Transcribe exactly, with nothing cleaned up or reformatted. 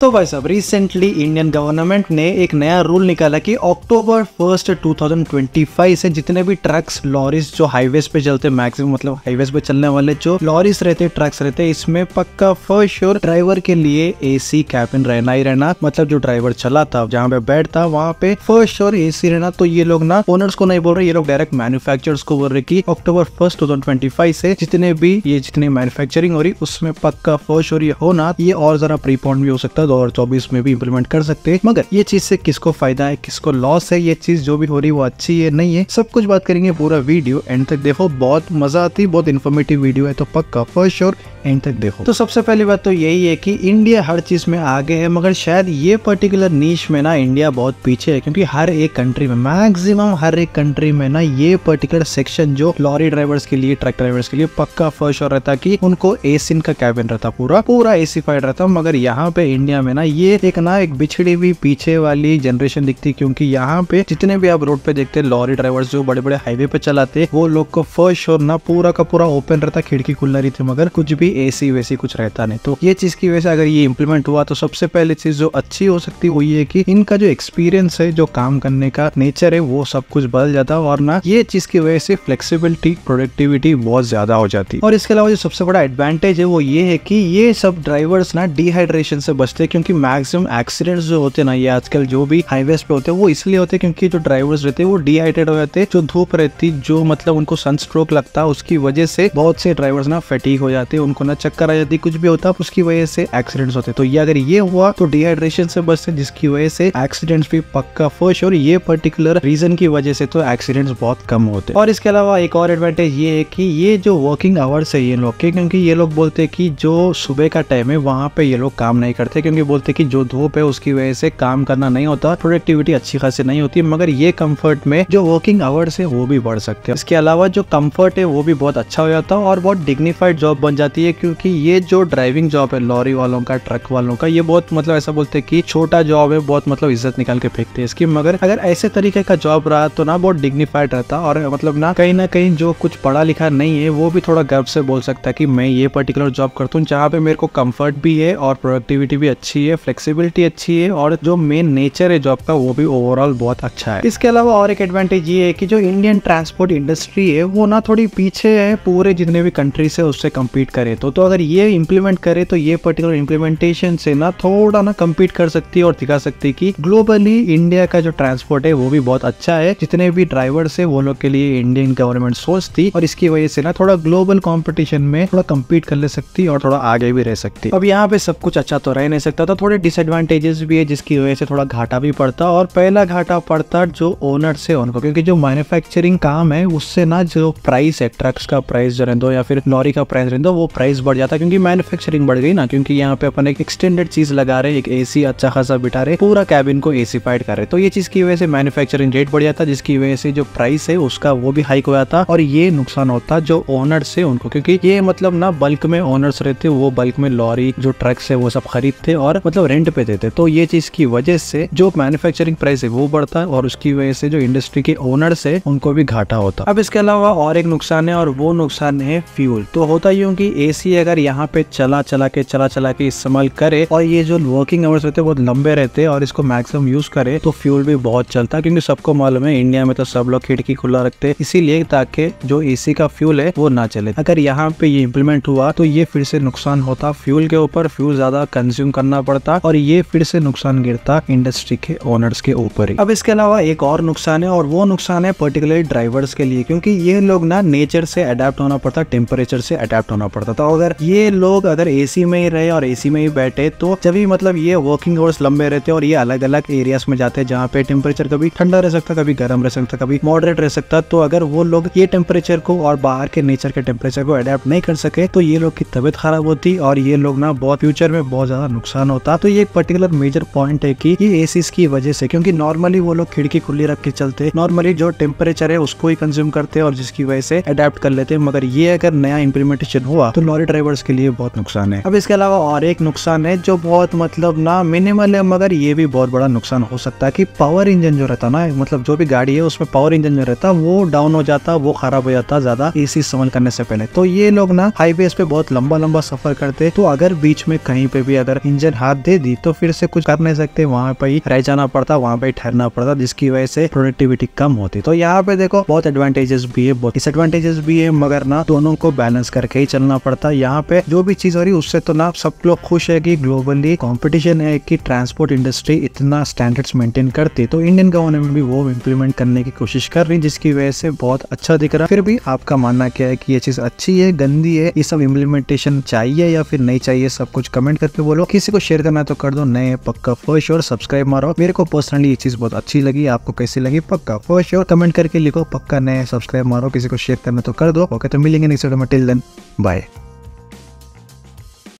तो भाई साहब रिसेंटली इंडियन गवर्नमेंट ने एक नया रूल निकाला कि अक्टूबर फर्स्ट दो हज़ार पच्चीस से जितने भी ट्रक्स लॉरीज जो हाईवेज पे चलते मैक्सिमम मतलब हाईवेज पे चलने वाले जो लॉरीज रहते ट्रक्स रहते इसमें पक्का फॉर श्योर ड्राइवर के लिए एसी कैबिन रहना ही रहना। मतलब जो ड्राइवर चलाता जहाँ पे बैठता वहाँ पे फॉर श्योर एसी रहना। तो ये लोग ना ओनर्स को नहीं बोल रहे, ये लोग डायरेक्ट मैन्युफैक्चरर्स को बोल रहे कि अक्टूबर फर्स्ट दो हज़ार पच्चीस से जितने भी ये जितनी मैन्युफैक्चरिंग हो रही उसमें पक्का फॉर श्योर ये होना, ये और जरा प्रीपोन भी हो सकता है दो हज़ार चौबीस में भी इम्प्लीमेंट कर सकते हैं। मगर ये चीज से किसको फायदा है किसको लॉस है, ये चीज जो भी हो रही वो अच्छी है नहीं है, सब कुछ बात करेंगे। पूरा वीडियो एंड तक देखो, बहुत मजा आती, बहुत इन्फॉर्मेटिव वीडियो है तो पक्का फॉर श्योर एंड तक देखो। तो सबसे पहली बात तो यही है कि इंडिया हर चीज में आगे है मगर शायद ये पर्टिकुलर नीश में ना इंडिया बहुत पीछे है, क्योंकि हर एक कंट्री में मैक्सिमम हर एक कंट्री में ना ये पर्टिकुलर सेक्शन जो लॉरी ड्राइवर्स के लिए ट्रक ड्राइवर्स के लिए पक्का फॉर श्योर रहता कि उनको एसी का कैबिन रहता, पूरा पूरा एसीफाइड रहता। मगर यहाँ पे इंडिया में ना ये एक ना एक बिछड़ी हुई पीछे वाली जनरेशन दिखती, क्योंकि यहाँ पे जितने भी आप रोड पे देखते लॉरी ड्राइवर्स जो बड़े बड़े हाईवे पे चलाते वो लोग को फर्स्ट शोर ना पूरा का पूरा ओपन रहता, खिड़की खुलना रही थी मगर कुछ भी एसी वैसी कुछ रहता नहीं। तो ये चीज की वजह से अगर ये इम्प्लीमेंट हुआ तो सबसे पहले चीज जो अच्छी हो सकती वो ये की इनका जो एक्सपीरियंस है जो काम करने का नेचर है वो सब कुछ बदल जाता, और ना ये चीज की वजह से फ्लेक्सीबिलिटी प्रोडक्टिविटी बहुत ज्यादा हो जाती। और इसके अलावा जो सबसे बड़ा एडवांटेज है वो ये है की ये सब ड्राइवर्स ना डिहाइड्रेशन से बचते, क्योंकि मैक्सिमम एक्सीडेंट्स जो होते ना ये आजकल जो भी हाईवेज पे होते हैं वो इसलिए होते हैं क्योंकि जो ड्राइवर्स रहते हैं वो डिहाइड्रेट हो जाते, जो धूप रहती जो मतलब उनको सनस्ट्रोक लगता उसकी वजह से बहुत से ड्राइवर्स ना फटीग हो जाते, उनको ना चक्कर आ जाती, कुछ भी होता उसकी वजह से एक्सीडेंट्स होते। तो ये अगर ये हुआ तो डिहाइड्रेशन से बचते जिसकी वजह से एक्सीडेंट्स भी पक्का फर्स्ट और ये पर्टिकुलर रीजन की वजह से तो एक्सीडेंट्स बहुत कम होते। और इसके अलावा एक और एडवांटेज ये है कि ये जो वर्किंग आवर्स है ये लोग के, क्योंकि ये लोग बोलते हैं कि जो सुबह का टाइम है वहाँ पे ये लोग काम नहीं करते, क्योंकि बोलते कि जो धूप है उसकी वजह से काम करना नहीं होता, प्रोडक्टिविटी अच्छी खासी नहीं होती। मगर ये कंफर्ट में जो वर्किंग आवर्स है वो भी बढ़ सकते हैं, इसके अलावा जो कंफर्ट है वो भी बहुत अच्छा हो जाता है और बहुत डिग्निफाइड जॉब बन जाती है, क्योंकि ये जो ड्राइविंग जॉब है लॉरी वालों का ट्रक वालों का ये बहुत मतलब ऐसा बोलते कि छोटा जॉब है, बहुत मतलब इज्जत निकाल के फेंकते हैं इसकी। मगर अगर ऐसे तरीके का जॉब रहा तो ना बहुत डिग्निफाइड रहता, और मतलब ना कहीं ना कहीं जो कुछ पढ़ा लिखा नहीं है वो भी थोड़ा गर्व से बोल सकता है कि मैं ये पर्टिकुलर जॉब करता हूँ जहाँ पे मेरे को कम्फर्ट भी है और प्रोडक्टिविटी भी अच्छी है, फ्लेक्सिबिलिटी अच्छी है और जो मेन नेचर है जॉब का वो भी ओवरऑल बहुत अच्छा है। इसके अलावा और एक एडवांटेज ये है कि जो इंडियन ट्रांसपोर्ट इंडस्ट्री है वो ना थोड़ी पीछे है पूरे जितने भी कंट्री से उससे कम्पीट करे तो, तो अगर ये इम्प्लीमेंट करे तो ये पर्टिकुलर इम्प्लीमेंटेशन से ना थोड़ा ना कम्पीट कर सकती है और दिखा सकती है कि ग्लोबली इंडिया का जो ट्रांसपोर्ट है वो भी बहुत अच्छा है, जितने भी ड्राइवर्स है वो लोग के लिए इंडियन गवर्नमेंट सोचती और इसकी वजह से ना थोड़ा ग्लोबल कॉम्पिटिशन में थोड़ा कम्पीट कर ले सकती और थोड़ा आगे भी रह सकती। अब यहाँ पे सब कुछ अच्छा तो रह नहीं सकता, तो थोड़े डिसएडवांटेजेस भी है जिसकी वजह से थोड़ा घाटा भी पड़ता, और पहला घाटा पड़ता जो ओनर से उनको, क्योंकि जो मैन्युफैक्चरिंग काम है उससे ना जो प्राइस है ट्रक्स का प्राइस जो रहने दो या फिर लॉरी का प्राइस रहने दो वो प्राइस बढ़ जाता, क्योंकि मैन्युफैक्चरिंग बढ़ गई ना, क्योंकि यहाँ पे अपन एक एक्सटेंडेड चीज लगा रहे, एक एसी अच्छा खासा बिठा रहे, पूरा कैबिन को एसीफाइड कर रहे, तो ये चीज की वजह से मैन्युफैक्चरिंग रेट बढ़ जाता जिसकी वजह से जो प्राइस है उसका वो भी हाइक हो जाता और ये नुकसान होता जो ओनर से उनको, क्योंकि ये मतलब ना बल्क में ओनर्स रहते वो बल्क में लॉरी जो ट्रक्स है वो सब खरीदते और मतलब रेंट पे देते, तो ये चीज की वजह से जो मैन्युफैक्चरिंग प्राइस है वो बढ़ता है और उसकी वजह से जो इंडस्ट्री के ओनर्स है उनको भी घाटा होता। अब इसके अलावा और एक नुकसान है और वो नुकसान है फ्यूल। तो होता यूं कि एसी अगर यहाँ पे चला चला के चला चला के इस्तेमाल करे और ये जो वर्किंग आवर्स रहते बहुत लंबे रहते और इसको मैक्सिमम यूज करे तो फ्यूल भी बहुत चलता, क्योंकि सबको मालूम है इंडिया में तो सब लोग खिड़की खुला रखते इसीलिए ताकि जो एसी का फ्यूल है वो ना चले। अगर यहाँ पे ये इम्प्लीमेंट हुआ तो ये फिर से नुकसान होता फ्यूल के ऊपर, फ्यूल ज्यादा कंज्यूम करना पड़ता और ये फिर से नुकसान गिरता इंडस्ट्री के ओनर्स के ऊपर ही। अब इसके अलावा एक और नुकसान है और वो नुकसान है पर्टिकुलरली ड्राइवर्स के लिए, क्योंकि ये लोग ना नेचर से अडेप्ट होना पड़ता, टेम्परेचर से अडेप्ट होना पड़ता, तो अगर ये लोग अगर एसी में ही रहे और एसी में ही बैठे तो जब भी मतलब ये वर्किंग आवर्स लंबे रहते और ये अलग अलग एरियाज में जाते हैं जहाँ पे टेम्परेचर कभी ठंडा रह सकता, कभी गर्म रह सकता, कभी मॉडरेट रह सकता, तो अगर वो लोग ये टेम्परेचर को और बाहर के नेचर के टेम्परेचर को अडेप्ट नहीं कर सके तो ये लोग की तबियत खराब होती और ये लोग ना बहुत फ्यूचर में बहुत ज्यादा नुकसान होता। तो ये एक पर्टिकुलर मेजर पॉइंट है कि ये एसी की वजह से, क्योंकि नॉर्मली वो लोग खिड़की खुली रख के चलते, नॉर्मली जो टेम्परेचर है उसको ही कंज्यूम करते हैं और जिसकी वजह से अडेप्ट कर लेते हैं, मगर ये अगर नया इम्प्लीमेंटेशन हुआ तो लॉरी ड्राइवर्स के लिए बहुत नुकसान है। अब इसके अलावा और एक नुकसान है जो बहुत मतलब ना मिनिमल है मगर ये भी बहुत बड़ा नुकसान हो सकता है कि पावर इंजन जो रहता ना मतलब जो भी गाड़ी है उसमें पावर इंजन जो रहता वो डाउन हो जाता, वो खराब हो जाता ज्यादा एसी इस्तेमाल करने से पहले। तो ये लोग ना हाईवे पे बहुत लंबा लंबा सफर करते तो अगर बीच में कहीं पे भी अगर इंजन मेजर हाथ दे दी तो फिर से कुछ कर नहीं सकते, वहाँ पे ही रह जाना पड़ता, वहाँ पे ही ठहरना पड़ता, जिसकी वजह से प्रोडक्टिविटी कम होती। तो यहाँ पे देखो बहुत एडवांटेजेस भी है, बहुत डिसएडवांटेजेस भी है, मगर ना दोनों को बैलेंस करके ही चलना पड़ता। यहाँ पे जो भी चीज हो रही उससे तो ना सब लोग खुश है कि ग्लोबली कॉम्पिटिशन है कि ट्रांसपोर्ट इंडस्ट्री इतना स्टैंडर्ड्स मेंटेन करती, तो इंडियन गवर्नमेंट भी वो इम्प्लीमेंट करने की कोशिश कर रही, जिसकी वजह से बहुत अच्छा दिख रहा है। फिर भी आपका मानना क्या है कि ये चीज अच्छी है, गंदी है, ये सब इम्प्लीमेंटेशन चाहिए या फिर नहीं चाहिए, सब कुछ कमेंट करके बोलो। किसी को शेयर करना तो कर दो, नए पक्का फॉर श्योर सब्सक्राइब मारो। मेरे को पर्सनली ये चीज बहुत अच्छी लगी, आपको कैसी लगी पक्का फॉर श्योर कमेंट करके लिखो, पक्का नए सब्सक्राइब मारो, किसी को शेयर करना तो कर दो। ओके, तो मिलेंगे नेक्स्ट वीडियो में, टिल देन बाय।